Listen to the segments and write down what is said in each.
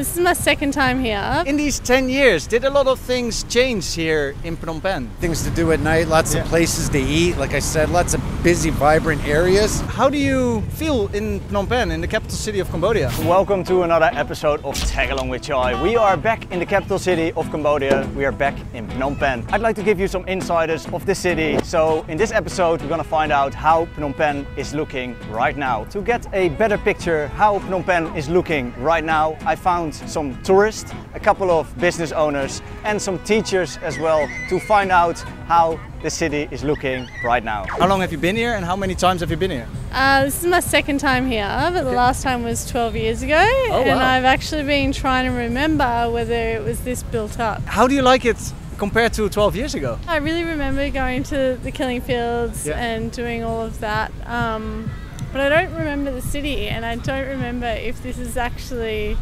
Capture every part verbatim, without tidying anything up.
This is my second time here. In these ten years, did a lot of things change here in Phnom Penh? Things to do at night, lots yeah. of places to eat, like I said, lots of busy, vibrant areas. How do you feel in Phnom Penh, in the capital city of Cambodia? Welcome to another episode of Tag Along with Chai. We are back in the capital city of Cambodia. We are back in Phnom Penh. I'd like to give you some insiders of the city. So in this episode, we're going to find out how Phnom Penh is looking right now. To get a better picture how Phnom Penh is looking right now, I found some tourists, a couple of business owners and some teachers as well to find out how the city is looking right now. How long have you been here and how many times have you been here? Uh, this is my second time here, but the last time was twelve years ago. Oh, wow. And I've actually been trying to remember whether it was this built up. How do you like it compared to twelve years ago? I really remember going to the Killing Fields yeah. and doing all of that. Um, but I don't remember the city and I don't remember if this is actually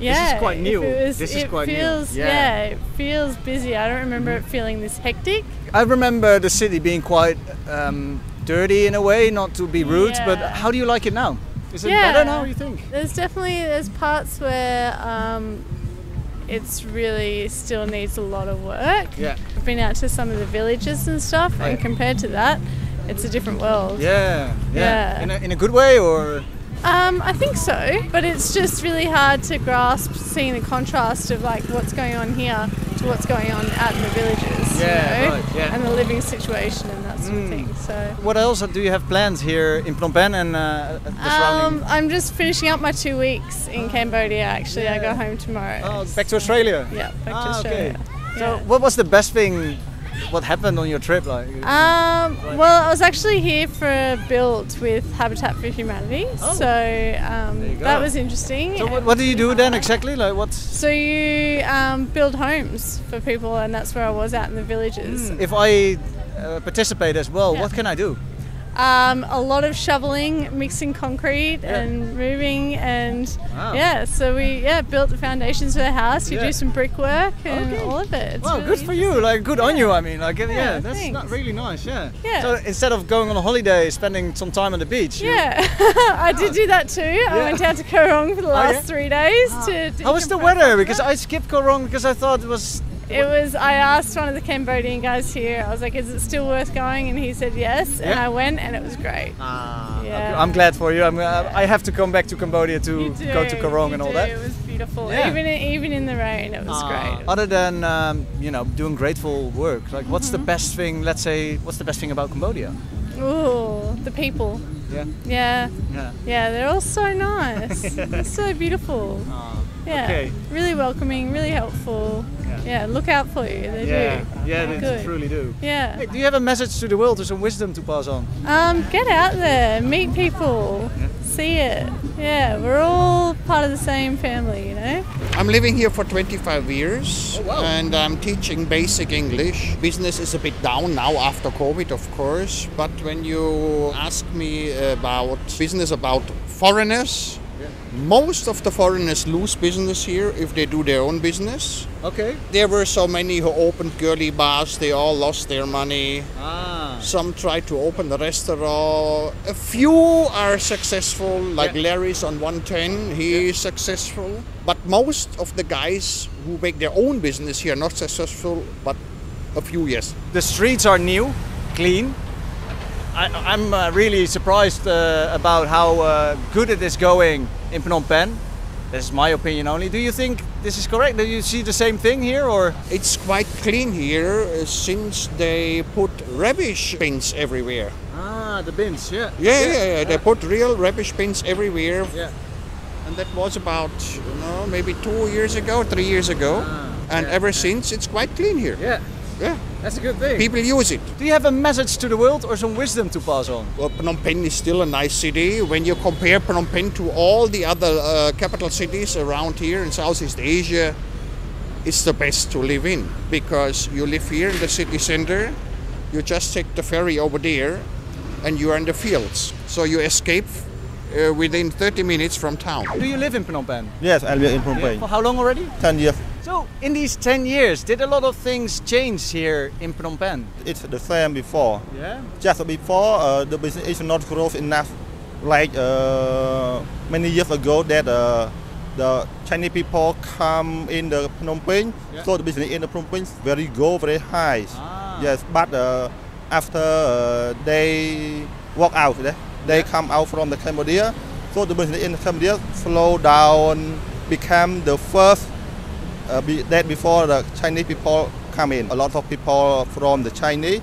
Yeah, this is quite new. It was, this is it quite feels, new. Yeah. yeah, it feels busy. I don't remember it feeling this hectic. I remember the city being quite um, dirty in a way, not to be rude. Yeah. But how do you like it now? Is it yeah. better now? What do you think? There's definitely there's parts where um, it's really still needs a lot of work. Yeah, I've been out to some of the villages and stuff, right. and compared to that, it's a different world. Yeah, yeah. yeah. In a, in a good way, or. Um, I think so, but it's just really hard to grasp seeing the contrast of like what's going on here to what's going on out in the villages, yeah, you know, right, yeah. and the living situation and that sort mm. of thing. So, what else do you have planned here in Phnom Penh and uh, the surrounding? Um, I'm just finishing up my two weeks in oh. Cambodia. Actually, yeah. I go home tomorrow. Oh, back to Australia. So, yeah, back ah, to Australia. Okay. So, yeah. what was the best thing? What happened on your trip? Like, um, well, I was actually here for a build with Habitat for Humanity, oh. so um, that was interesting. So what, what do you do then exactly? Like what? So you um, build homes for people, and that's where I was out in the villages. Mm. If I uh, participate as well, yeah. what can I do? Um, a lot of shoveling, mixing concrete yeah. and moving and wow. yeah, so we yeah built the foundations for the house, you yeah. do some brickwork and okay. all of it. It's well, really good for you, like good yeah. on you, I mean, like, yeah, yeah that's not really nice, yeah. yeah. So instead of going on a holiday, spending some time on the beach. Yeah, I did do that too. Yeah. I went down to Koh Rong for the last oh, yeah? three days. Oh. To How was the weather? Because I skipped Koh Rong because I thought it was... It was, I asked one of the Cambodian guys here, I was like, is it still worth going? And he said yes, yeah. and I went and it was great. Ah, yeah. I'm glad for you. I'm, yeah. I have to come back to Cambodia to go to Koh Rong and all do. that. It was beautiful, yeah. even, even in the rain, it was ah. great. Other than, um, you know, doing grateful work, like mm-hmm. what's the best thing, let's say, what's the best thing about Cambodia? Ooh, the people. Yeah. Yeah. Yeah. Yeah, they're all so nice. yeah. They're so beautiful. Oh, yeah. Okay. Really welcoming, really helpful. Yeah. yeah, look out for you. They yeah. do. Yeah, they Good. truly do. Yeah. Hey, do you have a message to the world or some wisdom to pass on? Um, get out there, meet people, yeah. see it. Yeah, we're all part of the same family, you know. I'm living here for twenty-five years oh, wow. and I'm teaching basic English. Business is a bit down now after COVID, of course, but when you ask me about business, about foreigners, yeah. most of the foreigners lose business here if they do their own business. Okay. There were so many who opened girly bars, they all lost their money. Ah. Some tried to open a restaurant. A few are successful, like yeah. Larry's on one ten, he yeah. is successful. But most of the guys who make their own business here are not successful, but a few yes. The streets are new, clean. I, I'm uh, really surprised uh, about how uh, good it is going in Phnom Penh. This is my opinion only. Do you think this is correct? Do you see the same thing here, or? It's quite clean here uh, since they put rubbish bins everywhere. Ah, the bins, yeah. Yeah, yeah, yeah. yeah. They put real rubbish bins everywhere. Yeah. And that was about, you know, maybe two years ago, three years ago. Ah, and yeah, ever yeah. since, it's quite clean here. Yeah. Yeah. That's a good thing. People use it. Do you have a message to the world or some wisdom to pass on? Well, Phnom Penh is still a nice city. When you compare Phnom Penh to all the other uh, capital cities around here in Southeast Asia, it's the best to live in because you live here in the city center, you just take the ferry over there and you are in the fields. So you escape uh, within thirty minutes from town. Do you live in Phnom Penh? Yes, I live in Phnom Penh. For how long already? ten years. So, in these ten years, did a lot of things change here in Phnom Penh? It's the same before. Yeah. Just before, uh, the business is not growth enough. Like uh, many years ago, that uh, the Chinese people come in the Phnom Penh, yeah. So the business in the Phnom Penh very go very high. Ah. Yes, but uh, after uh, they walk out, they yeah. come out from the Cambodia, so the business in the Cambodia slow down, become the first uh, be that before the Chinese people come in. A lot of people from the Chinese.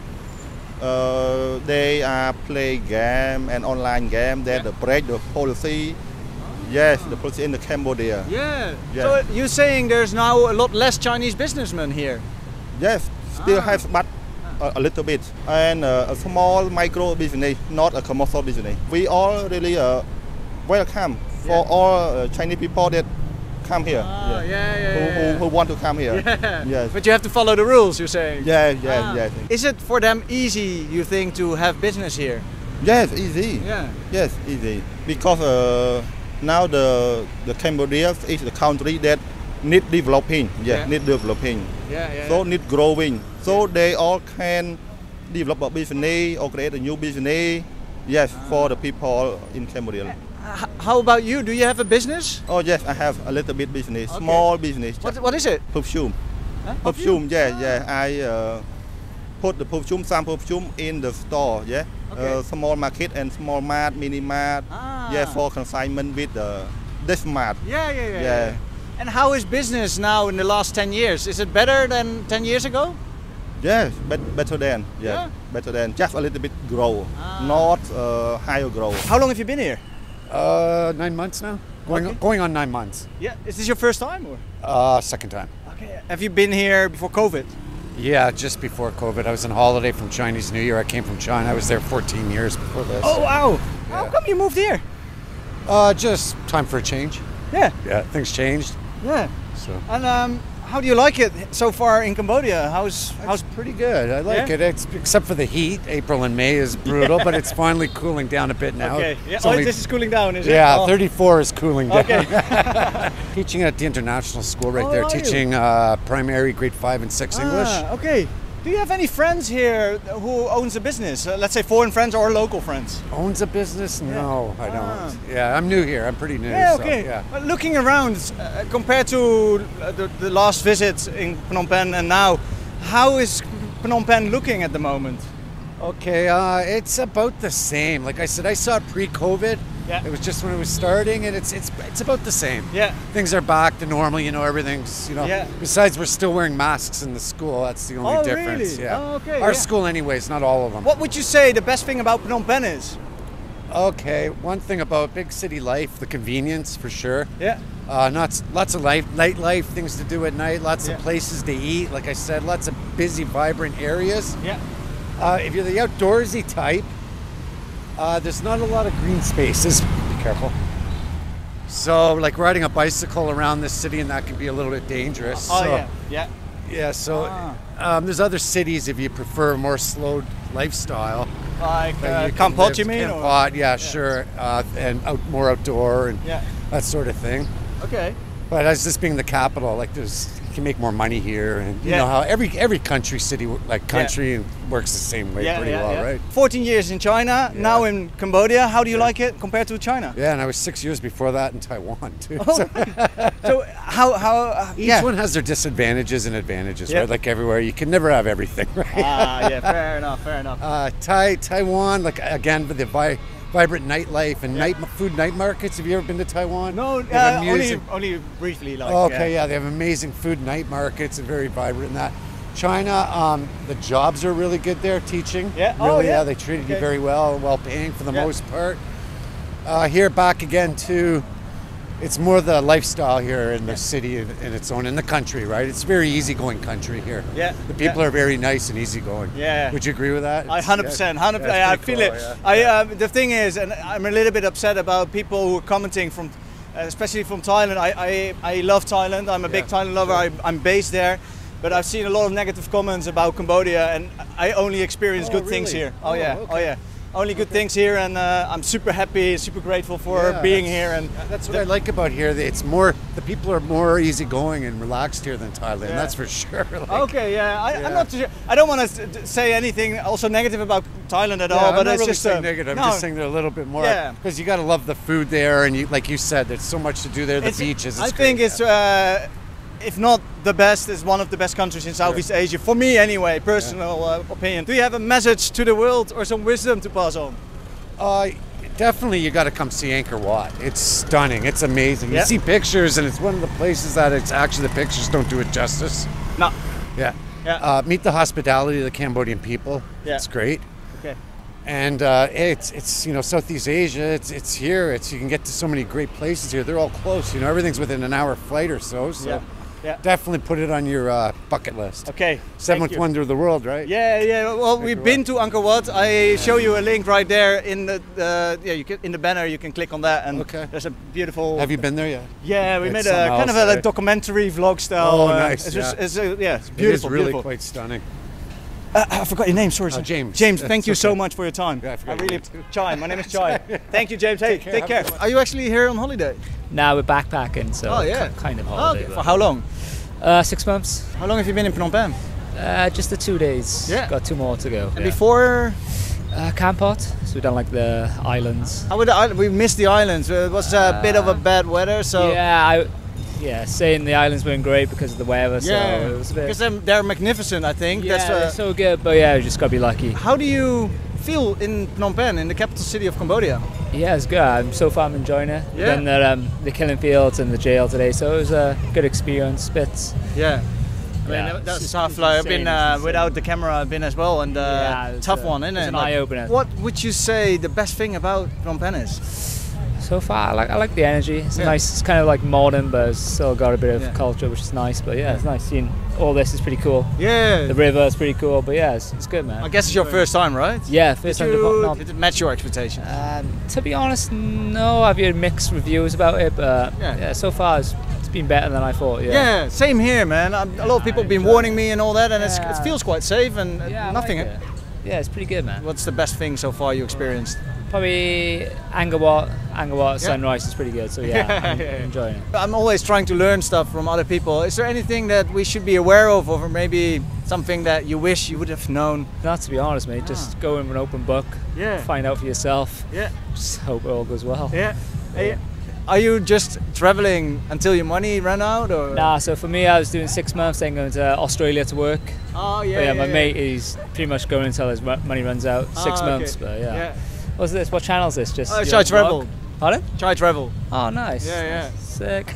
Uh, they are play game and online game that yeah. break the policy. Oh. Yes, the policy in the Cambodia. Yeah. Yes. So you're saying there's now a lot less Chinese businessmen here? Yes, still ah. have, but a, a little bit. And uh, a small micro business, not a commercial business. We all really uh, welcome for yeah. all uh, Chinese people that come here. Ah, yeah. Yeah, yeah, who, yeah. Who, who want to come here. Yeah. Yes. But you have to follow the rules, you're saying? Yeah, yeah, ah. yeah. Is it for them easy, you think, to have business here? Yes, easy. Yeah. Yes, easy. Because uh, now the the Cambodia is the country that need developing. Yeah, yeah. need developing. Yeah, yeah. So yeah. need growing. So yeah. they all can develop a business or create a new business. Yes, ah. for the people in Cambodia. Yeah. How about you? Do you have a business? Oh yes, I have a little bit business, okay. small business. What, what is it? Perfume. Huh? Perfume, yeah, oh. yeah. I uh, put the perfume, some perfume in the store, yeah. Okay. Uh, small market and small mart, mini mart, ah. yeah, for consignment with uh, this mart. Yeah, yeah, yeah, yeah. And how is business now in the last ten years? Is it better than ten years ago? Yes, but better than, yeah, yeah. better than. Just a little bit grow, ah. not uh, higher growth. How long have you been here? Uh, nine months now. Going, okay. on, going on nine months. Yeah. Is this your first time or? Uh, second time. Okay. Have you been here before COVID? Yeah, just before COVID. I was on holiday from Chinese New Year. I came from China. I was there fourteen years before this. Oh, wow. Yeah. How come you moved here? Uh, just time for a change. Yeah. Yeah, things changed. Yeah. So. And um, how do you like it so far in Cambodia? How's, how's pretty good. I like yeah? it, it's, except for the heat. April and May is brutal, yeah. but it's finally cooling down a bit now. Okay. Yeah. Oh, only, this is cooling down, is yeah, it? Yeah, oh. thirty-four is cooling down. Okay. Teaching at the international school right oh, there, teaching uh, primary grade five and six ah, English. Okay. Do you have any friends here who owns a business? Uh, let's say foreign friends or local friends. Owns a business? No, yeah. I don't. Ah. Yeah, I'm new here. I'm pretty new. Yeah, okay. So, yeah. But looking around, uh, compared to uh, the, the last visit in Phnom Penh and now, how is Phnom Penh looking at the moment? Okay, uh, it's about the same. Like I said, I saw it pre-COVID. Yeah. It was just when it was starting, and it's it's it's about the same. Yeah. Things are back to normal, you know, everything's, you know. Yeah. Besides, we're still wearing masks in the school. That's the only oh, difference. Really? Yeah. Oh, okay. Our yeah. school anyways, not all of them. What would you say the best thing about Phnom Penh is? Okay, one thing about big city life, the convenience for sure. Yeah. Uh, not, lots of life, nightlife, things to do at night, lots yeah. of places to eat. Like I said, lots of busy, vibrant areas. Yeah. Uh, if you're the outdoorsy type, Uh, there's not a lot of green spaces. Be careful. So, like riding a bicycle around this city, and that can be a little bit dangerous. Oh, so, yeah. Yeah. Yeah, so ah. um, there's other cities if you prefer a more slow lifestyle. Like uh, Kampot, you mean? Kampot, yeah, yeah, sure. Uh, and out, more outdoor and yeah. that sort of thing. Okay. But as this being the capital, like there's, you can make more money here, and you yeah. know how every every country city like country yeah. works the same way yeah, pretty yeah, well, yeah. right? fourteen years in China, yeah. now in Cambodia. How do you yeah. like it compared to China? Yeah, and I was six years before that in Taiwan too. Oh, so. Right. So how how uh, each yeah. one has their disadvantages and advantages, yeah. right? Like everywhere, you can never have everything, right? Ah, yeah, fair enough, fair enough. Uh, Tai Taiwan, like again, with the vi vibrant nightlife and yeah. night food night markets. Have you ever been to Taiwan? No, uh, only, only briefly. Like, oh, okay, yeah. yeah, they have amazing food night markets and very vibrant in that. China, um, the jobs are really good there, teaching. Yeah, really, oh, yeah. yeah, they treated okay. you very well, well paying for the yeah. most part. Uh, here back again too, it's more the lifestyle here in yeah. the city and its own, in the country, right? It's very easygoing country here. Yeah. The people yeah. are very nice and easygoing. Yeah. Would you agree with that? It's, one hundred percent. one hundred percent. Yeah, I feel cool, it. Yeah. I, uh, the thing is, and I'm a little bit upset about people who are commenting from, uh, especially from Thailand. I, I, I love Thailand. I'm a yeah, big Thailand lover. Sure. I, I'm based there. But I've seen a lot of negative comments about Cambodia, and I only experience oh, good really? things here. Oh, oh yeah. Okay. Oh yeah. only good things here, and uh, I'm super happy, super grateful for yeah, being here. And that's what I like about here. It's more, the people are more easygoing and relaxed here than Thailand. Yeah. That's for sure. Like, okay, yeah, I, yeah. I'm not too sure. I don't want to say anything also negative about Thailand at yeah, all, I'm but not it's really just saying uh, negative. No. I'm just saying they're a little bit more because yeah. you got to love the food there, and you, like you said, there's so much to do there. The it's, beaches. It's I great, think it's. Yeah. Uh, If not the best, it's one of the best countries in Southeast sure. Asia, for me anyway, personal yeah. uh, opinion. Do you have a message to the world or some wisdom to pass on? Uh, definitely you got to come see Angkor Wat. It's stunning, it's amazing. Yeah. You see pictures and it's one of the places that it's actually the pictures don't do it justice. No. Yeah. yeah. Uh, meet the hospitality of the Cambodian people, yeah. it's great. Okay. And uh, it's, it's, you know, Southeast Asia, it's, it's here, it's, you can get to so many great places here. They're all close, you know, everything's within an hour flight or so. so. Yeah. Yeah. Definitely put it on your uh, bucket list. Okay. Seventh wonder of the world, right? Yeah, yeah. Well, Angkor we've Wat. been to Angkor Wat. I yeah. show you a link right there in the uh, yeah, you can, in the banner. You can click on that, and okay. there's a beautiful. Have you been there yet? Yeah, we it's made a kind of a like, documentary vlog style. Oh, uh, nice. It's yeah. Just, it's, uh, yeah, it's beautiful. It is really beautiful. Quite stunning. Uh, I forgot your name. Sorry, uh, James. James, thank That's you okay. so much for your time. Yeah, I, I really Chai. My name is Chai. Thank you, James. Hey, take care. Take care. Are you actually here on holiday? Now we're backpacking, so oh, yeah. kind of holiday. Oh, okay. For how long? Uh, six months. How long have you been in Phnom Penh? Uh, just the two days. Yeah. Got two more to go. And yeah. before? Uh, Kampot, so we done like the islands. How would the, we missed the islands. It was a uh, bit of a bad weather, so. Yeah. I, Yeah, saying the islands weren't great because of the weather, so yeah, it was a bit... because they're, they're magnificent, I think. Yeah, That's, uh... they're so good, but yeah, you just got to be lucky. How do you feel in Phnom Penh, in the capital city of Cambodia? Yeah, it's good. I'm, so far I'm enjoying it. Yeah. Done the, um, the Killing Fields and the jail today, so it was a good experience. But... yeah. I mean, yeah, that's tough. Like, I've been uh, without the camera, I've been as well, and uh, yeah, it's tough a, one, isn't it? It's an like, eye-opener. What would you say the best thing about Phnom Penh is? So far, I like, I like the energy. It's yeah. nice. It's kind of like modern, but it's still got a bit of yeah. culture, which is nice. But yeah, it's nice seeing all this. Is pretty cool. Yeah, the river is pretty cool. But yeah, it's, it's good, man. I guess it's your first time, right? Yeah, first did time. You, to did it match your expectations? Um, to be honest, no. I've heard mixed reviews about it, but yeah, yeah so far it's, it's been better than I thought. Yeah, yeah same here, man. I, a lot of people have been warning it. me and all that, and yeah. it's, it feels quite safe and yeah, nothing. I like it. Yeah, it's pretty good, man. What's the best thing so far you experienced? Probably Angkor Wat. Angkor Wat yeah. sunrise is pretty good, so yeah, I'm yeah. enjoying it. I'm always trying to learn stuff from other people. Is there anything that we should be aware of, or maybe something that you wish you would have known? Not to be honest, mate. Ah. Just go in with an open book. Yeah. Find out for yourself. Yeah. Just hope it all goes well. Yeah. yeah. Are you just traveling until your money ran out, or? Nah. So for me, I was doing six months, then going to Australia to work. Oh yeah. But yeah, yeah my yeah. mate is pretty much going until his money runs out. Six oh, months, okay. but yeah. yeah. What's this? What channel is this? Just uh, Chai Travel. Blog? Pardon? Chai Travel. Oh, nice. Yeah, yeah. Sick.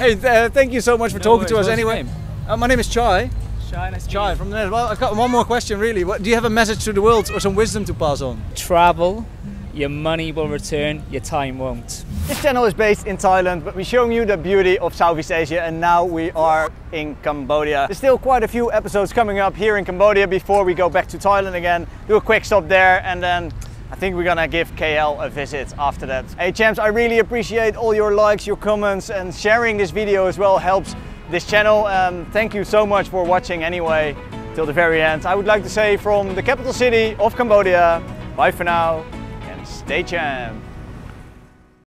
Hey, uh, thank you so much for no talking worries. to us. What's anyway, your name? Uh, my name is Chai. Chai, nice to Chai meet you. from the Netherlands. Well, I've got one more question, really. What, do you have a message to the world or some wisdom to pass on? Travel. Your money will return, your time won't. This channel is based in Thailand, but we're showing you the beauty of Southeast Asia, and now we are in Cambodia. There's still quite a few episodes coming up here in Cambodia before we go back to Thailand again. Do a quick stop there, and then I think we're gonna give K L a visit after that. Hey champs, I really appreciate all your likes, your comments, and sharing this video as well helps this channel. Um, thank you so much for watching anyway, till the very end. I would like to say from the capital city of Cambodia, bye for now. Stay champ.